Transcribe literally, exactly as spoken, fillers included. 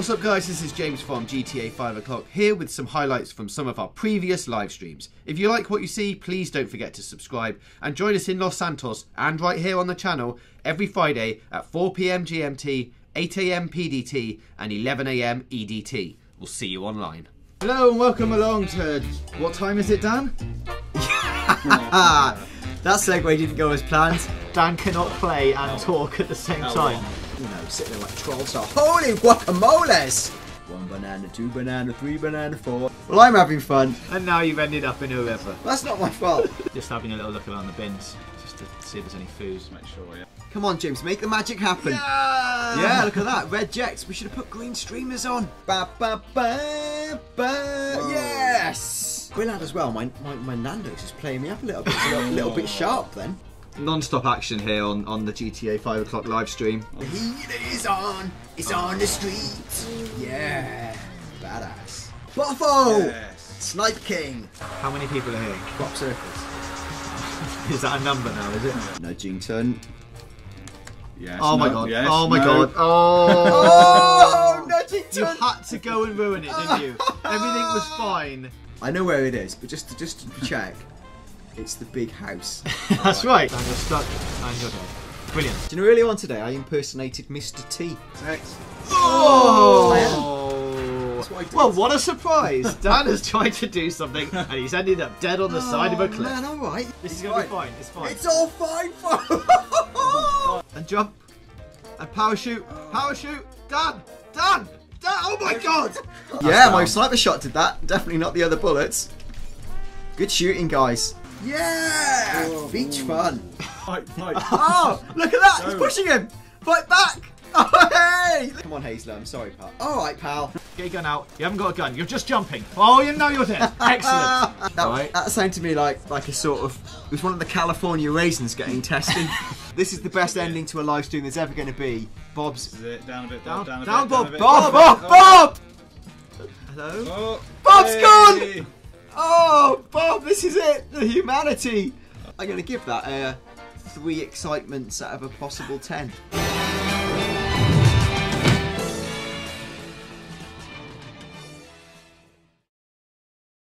What's up guys, this is James from G T A five o'clock here with some highlights from some of our previous live streams. If you like what you see, please don't forget to subscribe and join us in Los Santos and right here on the channel every Friday at four p m G M T, eight a m P D T and eleven a m E D T. We'll see you online. Hello and welcome along to... What time is it, Dan? That segue didn't go as planned. Dan cannot play and talk at the same time. You know, sitting there like trolls are. Holy guacamoles! One banana, two banana, three banana, four. Well, I'm having fun. And now you've ended up in a river. That's not my fault. Just having a little look around the bins, just to see if there's any foods, make sure, yeah. Come on, James, make the magic happen. Yeah, yeah, look at that, red jets. We should have put green streamers on. Ba ba ba ba. Yes! Grillad as well, my, my, my Nando's is playing me up a little bit, so a little bit sharp then. Non-stop action here on, on the G T A five o'clock live stream. The heat is on, it's oh. on the streets. Yeah, badass. Boffo! Yes. Snipe King. How many people are here? Crop circles. Is that a number now, is it? Nudgington. Yes, oh no, my god, yes, oh my no. god. Oh, oh Nudgington! You had to go and ruin it, didn't you? Everything was fine. I know where it is, but just to, just to check. It's the big house. That's right. And you're stuck and you're dead. Brilliant. Do you know earlier on today I impersonated Mister T. Next. Oh! That's what I did. Well, what a surprise. Dan has tried to do something and he's ended up dead on the oh, side of a cliff. Man, all right. This is going to be fine. It's fine. It's all fine, folks. And jump. And parachute. Parachute. Dan. Dan. Dan. Oh my god. Yeah, my sniper shot did that. Definitely not the other bullets. Good shooting, guys. Yeah! Oh, beach ooh. fun. Fight, fight. Oh, look at that! He's pushing him! Fight back! Oh, hey! Come on, Hazler, I'm sorry, pal. Alright, pal. Get your gun out. You haven't got a gun. You're just jumping. Oh, you know you're dead. Excellent. that, right. that sounded to me like, like a sort of... It was one of the California raisins getting tested. This is the best ending to a live stream there's ever going to be. Bob's... This is it. Down a bit, Bob. Down, down, down, down a bit. Bob! Bob! Bob! Bob! Hello? Oh, Bob's hey. gone! Oh, Bob, this is it! The humanity! I'm going to give that a three excitements out of a possible ten.